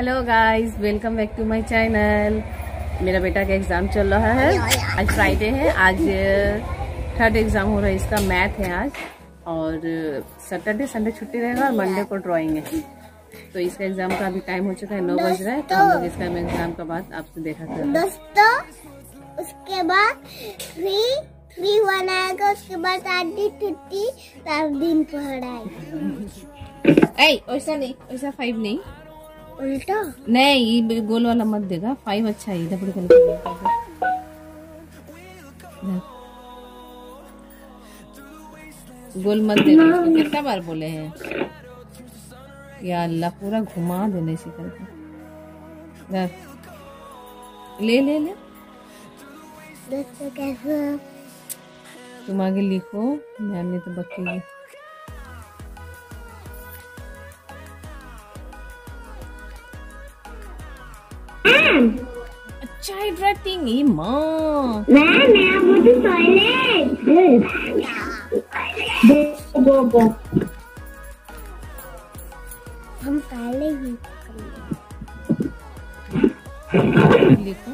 Hello guys, welcome back to my channel. मेरा बेटा का एग्ज़ाम चल रहा है। आज फ्राइडे है, आज थर्ड एग्ज़ाम हो रहा है, इसका मैथ है आज। और सैटरडे संडे छुट्टी रहेगा और मंडे को ड्राइंग है। तो इसका एग्ज़ाम का अभी टाइम हो चुका है, 9 बज रहा है। तो हम लोग इसका एग्ज़ाम का बाद आपसे देखा करें दोस्तों। उसके बाद 3-1 आएगा, उसके बाद आधी छुट्टी 7 दिन पढ़ाएगा। ऐसा नहीं, ऐसा 5 नहीं, उल्टा नहीं, ये गोल वाला मत देगा, 5 अच्छा है। इधर गोल मत देगा, इसको कितना बार बोले हैं या अल्लाह, पूरा घुमा देने से करके ले ले ले। तुम आगे लिखो, मैम ने तो बकेगी। अच्छा है ड्राइंग। ये माँ मैं मुझे टॉयलेट गो हम पहले ही लिखो।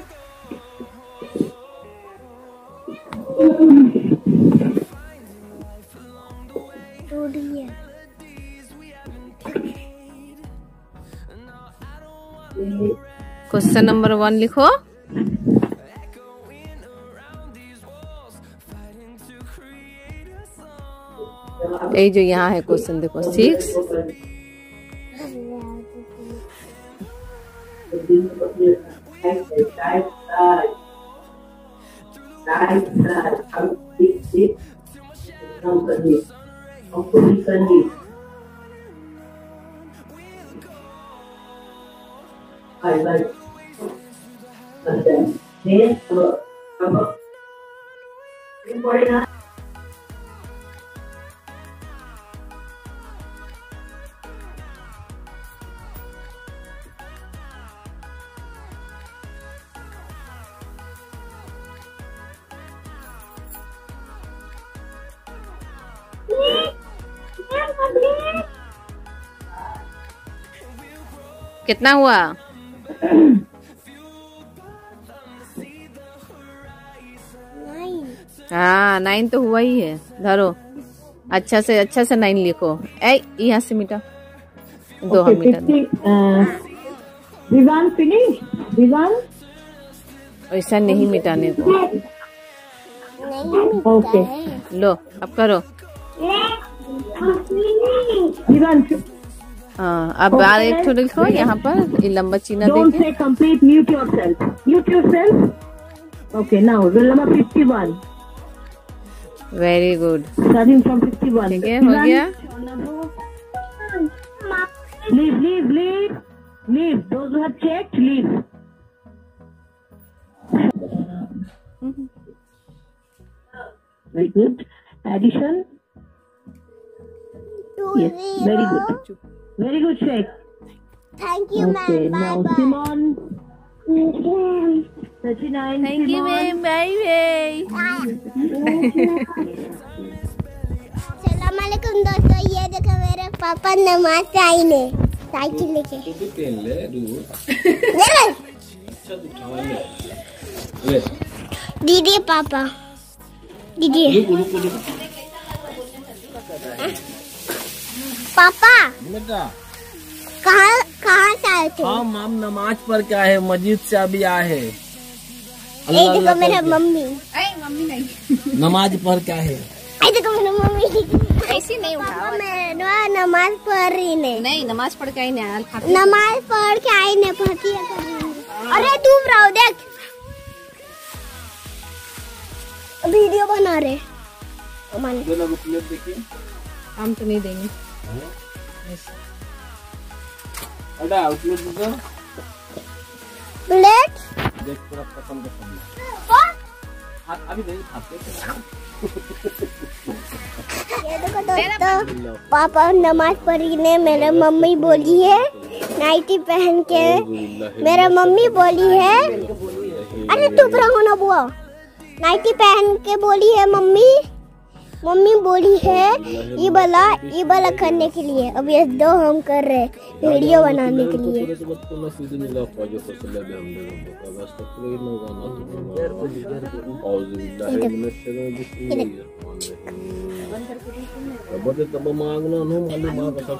क्वेश्चन नंबर 1 लिखो। ये जो यहाँ है क्वेश्चन देखो, 6 I कितना हुआ? 9। हाँ 9 तो हुआ ही है। धरो, अच्छा से 9 लिखो। ए यहाँ से मिटा दो। हम मिटा दो, ऐसा नहीं मिटाने को नहीं। ओके लो, अब करो। अब बार एक तो लिखो यहाँ पर, ये लंबा चीना देके complete new yourself. Okay now roll number 51। Very good, starting from 51। ठीक है, हो गया। Leave those who have checked leave. Very good addition. Yes very good, very good check. Thank you ma'am, bye bye. Simon, thank you ma'am, bye bye. Assalam alaikum दोस्तों, ये देखो मेरे पापा नमाज आए ने साइकिल लेके। तू पेन ले दूर ले। अच्छा उठा ले दीदी। पापा दीदी पापा कहाँ से आए थे? हाँ माम, नमाज पढ़ के आए, मस्जिद से अभी आए। देखो मेरा मम्मी नहीं नमाज पढ़ के आए। देखो मेरा मम्मी ऐसी नहीं उठा। मैं नमाज पढ़ रही नहीं, नमाज पढ़ के आई नहीं, नमाज पढ़ के आई नहीं, फतिया कर रही। अरे तू राव देख, वीडियो बना रहे। हम तो नहीं देंगे। देख पूरा खत्म अभी ये देखो दोस्तों, पापा नमाज पढ़ी ने। मेरा मम्मी बोली है नाइटी पहन के, मेरा मम्मी बोली है। अरे तू होना बुआ, नाइटी पहन के बोली है मम्मी। मम्मी बोली है ये वाला करने के लिए। अब ये दो हम कर रहे हैं वीडियो बनाने के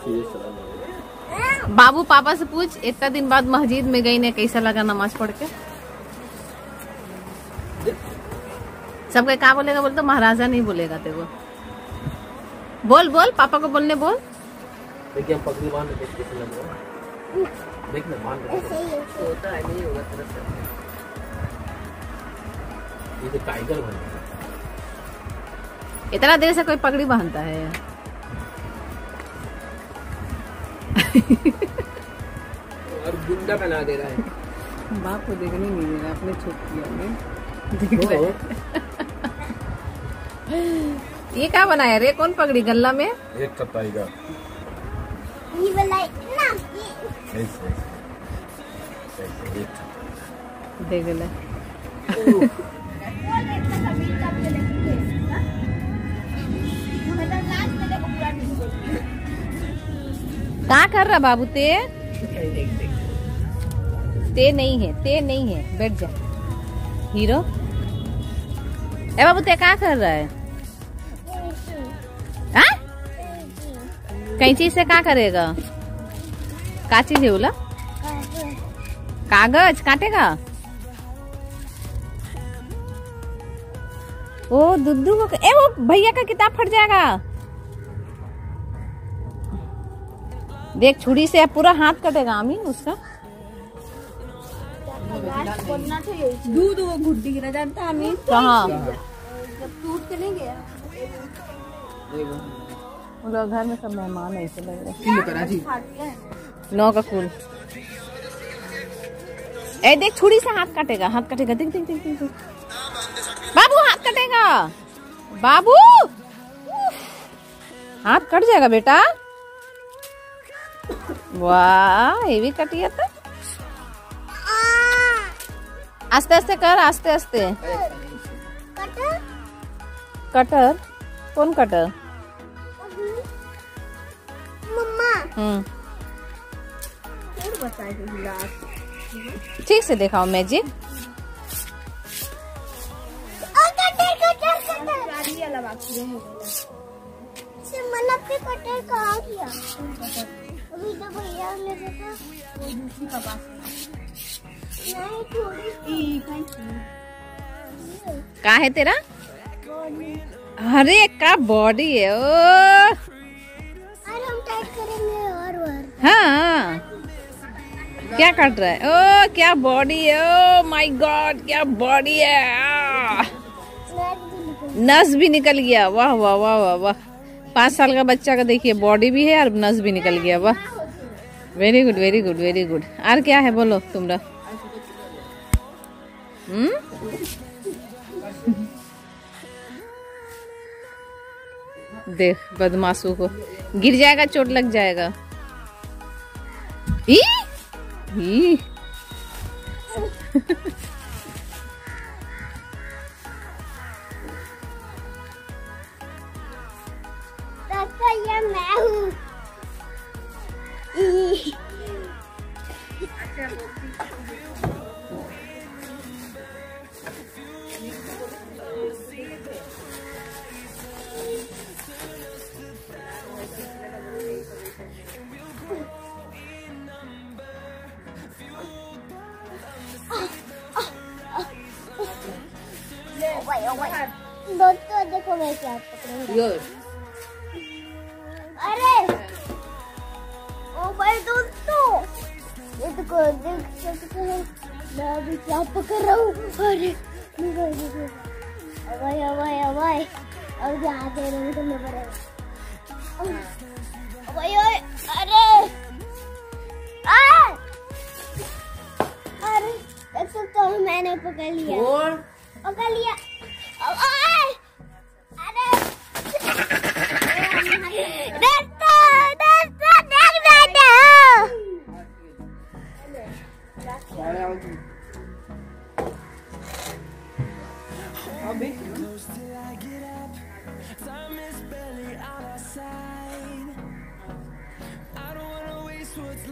लिए। बाबू पापा से पूछ इतना दिन बाद मस्जिद में गई ने कैसा लगा नमाज पढ़ के। सबके क्या बोलेगा बोल तो महाराजा नहीं बोलेगा ते वो बोल बोल पापा को बोलने बोल। देखिए पगड़ी बांध के कैसे लग रहा है, देखना बांध होता है नहीं होगा तरफ से। ये तो टाइगर बन गया, इतना देर से कोई पगड़ी बांधता है यार। और गुंडा बना दे रहा है, बाप को देखने नहीं दे रहा अपने छुट्टियों में देख। ये क्या बनाया रे, कौन पगड़ी गल्ला में एक कताईगा ये वाला इतना ऐसे देख ले। क्या कर रहा बाबू ते, ते नहीं है बैठ जा हीरो। ए बाबू ते क्या कर रहा है, कैंची से क्या करेगा, का चीज है बोला कागज काटेगा। ओ दुद्दू को ए वो भैया का किताब फट जाएगा, देख छुरी से पूरा हाथ कटेगा आमीन उसका। दूध वो घुट्टी गिरा जाता आमीन कहाँ टूट के नहीं गया। घर में सब मेहमान है ऐसे लग रहा है। नौ का कुल ए देख छुरी से हाथ कटेगा देख बाबू हाथ कटेगा बाबू, हाथ कट जाएगा बेटा। वाह ये भी कटिया था, आस्ते आस्ते कर। कटर कौन कटर ठीक से दिखाओ मैजिक। का है तेरा, अरे का बॉडी है ओ। हाँ क्या कट रहा है, ओ क्या बॉडी है, ओ माय गॉड क्या बॉडी है, नस भी निकल गया। वाह वाह वाह वाह वाह, 5 साल का बच्चा का देखिए बॉडी भी है और नस भी निकल गया। वाह very good very good very good. और क्या है बोलो तुम लोग, देख बदमाशों को गिर जाएगा चोट लग जाएगा। ई पापा ये मैं हूँ। दोस्तों देखो मैं क्या पकड़ूं। अरे ओ भाई दोस्तों ये देखो देख सकते हैं मैं अभी क्या पकड़ रहा हूँ। अरे अवाई अब यहाँ दे रहे तो मैं बड़े अरे देख सकते हो मैंने पकड़ लिया। Time is barely on our side. I don't want to waste what's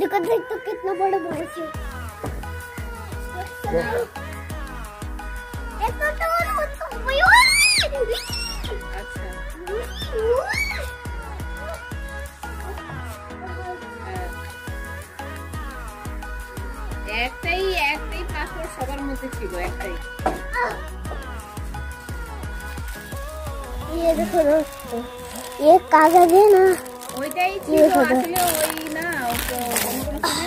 कितना बड़ा बॉस है। একটাই পাসওয়ার্ড সবার মধ্যে ছিল একটাই। ये देखो दोस्तों ये कागज है ना ওইটাই ছিল আসলে ওই না ওটা বন্ধ আমি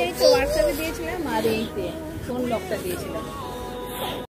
এই তো WhatsApp এ দিয়েছিলাম আর এই ফোন লকটা দিয়েছিলাম।